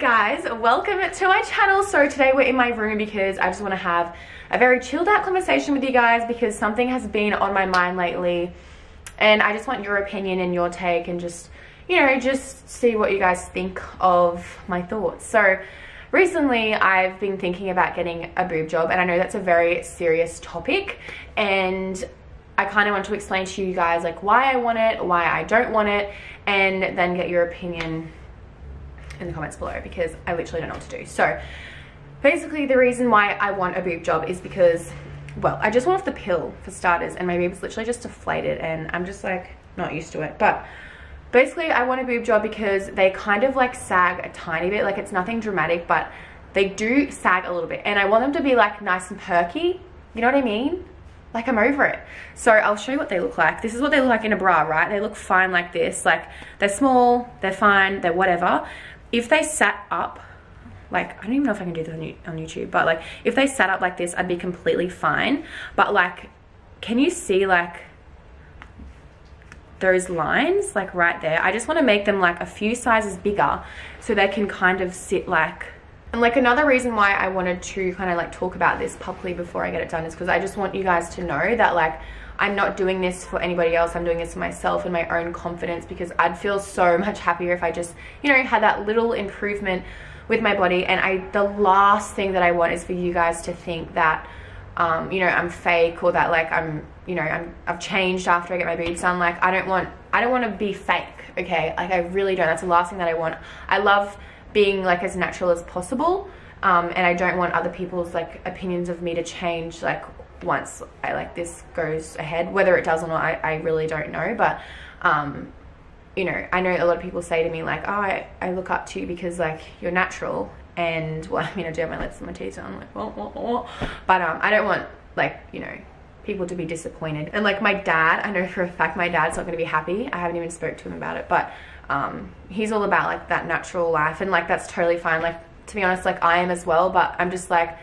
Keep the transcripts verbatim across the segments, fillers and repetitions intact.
Alright guys, welcome to my channel. So today we're in my room because I just want to have a very chilled out conversation with you guys because something has been on my mind lately and I just want your opinion and your take and just, you know, just see what you guys think of my thoughts. So recently I've been thinking about getting a boob job and I know that's a very serious topic and I kind of want to explain to you guys like why I want it, why I don't want it, and then get your opinion in the comments below because I literally don't know what to do. So basically the reason why I want a boob job is because, well, I just went off the pill for starters and my boob's literally just deflated and I'm just like not used to it. But basically I want a boob job because they kind of like sag a tiny bit, like it's nothing dramatic but they do sag a little bit and I want them to be like nice and perky, you know what I mean? Like I'm over it. So I'll show you what they look like. This is what they look like in a bra, right? They look fine like this, like they're small, they're fine, they're whatever. If they sat up, like, I don't even know if I can do this on YouTube, but like, if they sat up like this, I'd be completely fine. But like, can you see like those lines, like right there? I just want to make them like a few sizes bigger so they can kind of sit like, and like another reason why I wanted to kind of like talk about this publicly before I get it done is because I just want you guys to know that like, I'm not doing this for anybody else, I'm doing this for myself and my own confidence because I'd feel so much happier if I just, you know, had that little improvement with my body. And I, the last thing that I want is for you guys to think that, um, you know, I'm fake or that like I'm, you know, I'm, I've changed after I get my boobs done. Like I don't want, I don't want to be fake, okay? Like I really don't, that's the last thing that I want. I love being like as natural as possible um, and I don't want other people's like opinions of me to change like once I like this goes ahead, whether it does or not I, I really don't know, but um you know, I know a lot of people say to me like, oh, I, I look up to you because like you're natural and well, I mean I do have my lips and my teeth so I'm like whoa, whoa, whoa. But um I don't want like, you know, people to be disappointed and like my dad, I know for a fact my dad's not going to be happy. I haven't even spoke to him about it, but um he's all about like that natural life and like that's totally fine, like to be honest like I am as well, but I'm just like,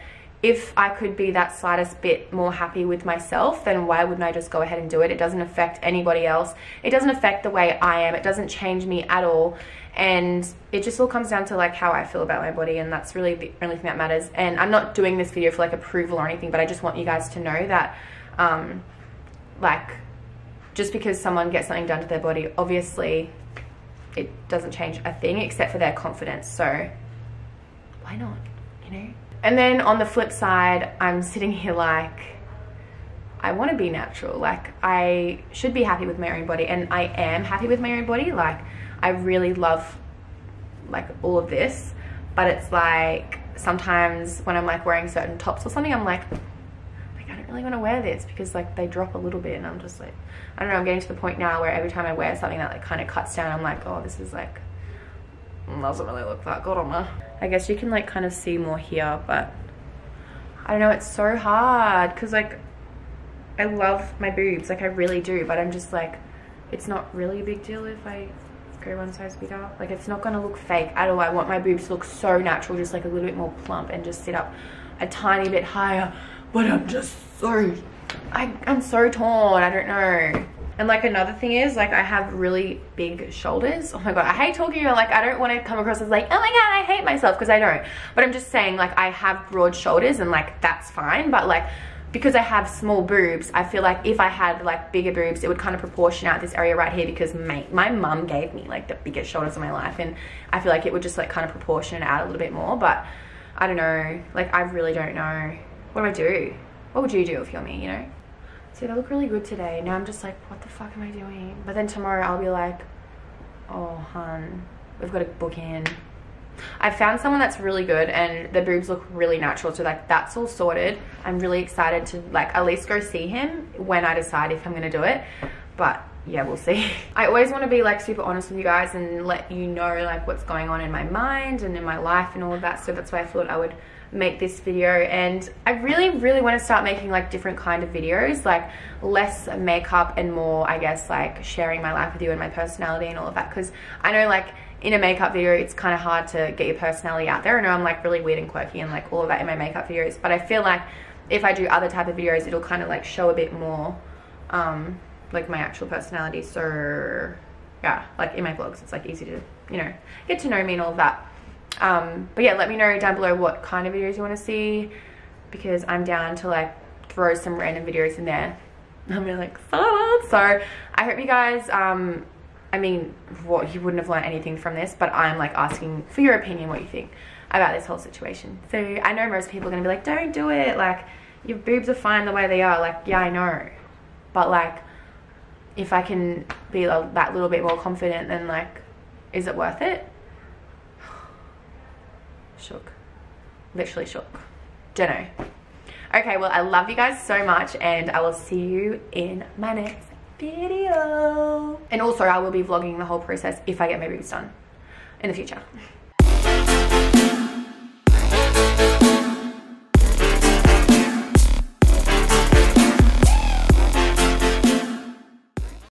if I could be that slightest bit more happy with myself, then why wouldn't I just go ahead and do it? It doesn't affect anybody else. It doesn't affect the way I am. It doesn't change me at all. And it just all comes down to like how I feel about my body. And that's really the only thing that matters. And I'm not doing this video for like approval or anything, but I just want you guys to know that, um, like, just because someone gets something done to their body, obviously it doesn't change a thing except for their confidence. So why not, you know? And then on the flip side, I'm sitting here like, I want to be natural. Like I should be happy with my own body and I am happy with my own body. Like I really love like all of this, but it's like sometimes when I'm like wearing certain tops or something, I'm like, like I don't really want to wear this because like they drop a little bit and I'm just like, I don't know, I'm getting to the point now where every time I wear something that like kind of cuts down, I'm like, oh, this is like, doesn't really look that good on her. I guess you can like kind of see more here, but I don't know, it's so hard because like I love my boobs, like I really do, but I'm just like, it's not really a big deal if I go one size bigger. Like it's not gonna look fake at all. I want my boobs to look so natural, just like a little bit more plump and just sit up a tiny bit higher, but I'm just so, I, I'm so torn, I don't know. And like another thing is like I have really big shoulders. Oh my god, I hate talking about like, I don't want to come across as like, oh my god, I hate myself, because I don't. But I'm just saying like I have broad shoulders and like that's fine. But like because I have small boobs, I feel like if I had like bigger boobs, it would kind of proportion out this area right here because mate, my mum gave me like the biggest shoulders of my life and I feel like it would just like kind of proportion it out a little bit more. But I don't know, like I really don't know. What do I do? What would you do if you're me, you know? See, they look really good today. Now I'm just like, what the fuck am I doing? But then tomorrow I'll be like, oh, hun, we've got to book in. I found someone that's really good and the boobs look really natural. So like, that's all sorted. I'm really excited to like at least go see him when I decide if I'm going to do it. But yeah, we'll see. I always want to be like super honest with you guys and let you know like what's going on in my mind and in my life and all of that. So that's why I thought I would make this video, and I really really want to start making like different kind of videos, like less makeup and more, I guess, like sharing my life with you and my personality and all of that, because I know like in a makeup video it's kind of hard to get your personality out there. I know I'm like really weird and quirky and like all of that in my makeup videos, but I feel like if I do other type of videos it'll kind of like show a bit more um like my actual personality. So yeah, like in my vlogs it's like easy to, you know, get to know me and all of that. Um, but yeah, let me know down below what kind of videos you want to see, because I'm down to like throw some random videos in there. I'm gonna like, oh. So I hope you guys, um, I mean, what you wouldn't have learned anything from this, but I'm like asking for your opinion, what you think about this whole situation. So I know most people are gonna be like, don't do it, like your boobs are fine the way they are. Like, yeah, I know, but like if I can be like that little bit more confident, then like, is it worth it? Shook, literally shook. Don't know. Okay, well, I love you guys so much, and I will see you in my next video. And also I will be vlogging the whole process if I get my boobs done in the future.